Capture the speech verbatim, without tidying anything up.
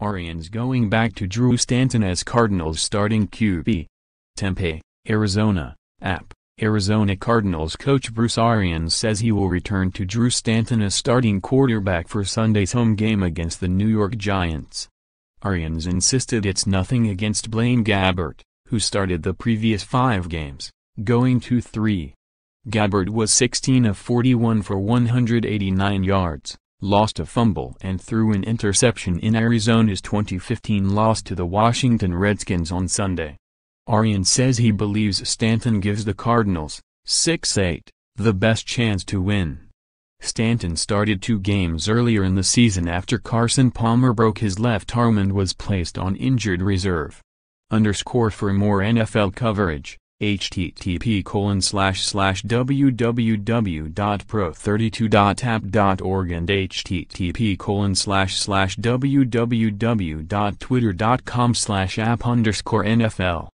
Arians going back to Drew Stanton as Cardinals starting Q B. TEMPE, Arizona, app. Arizona Cardinals coach Bruce Arians says he will return to Drew Stanton as starting quarterback for Sunday's home game against the New York Giants. Arians insisted it's nothing against Blaine Gabbert, who started the previous five games, going two three. Gabbert was sixteen of forty-one for one hundred eighty-nine yards, lost a fumble and threw an interception in Arizona's twenty fifteen loss to the Washington Redskins on Sunday. Arians says he believes Stanton gives the Cardinals, six eight, the best chance to win. Stanton started two games earlier in the season after Carson Palmer broke his left arm and was placed on injured reserve. Underscore for more N F L coverage, h t t p colon slash slash w w w dot pro thirty-two dot app dot org and h t t p colon slash slash w w w dot twitter dot com slash app underscore N F L.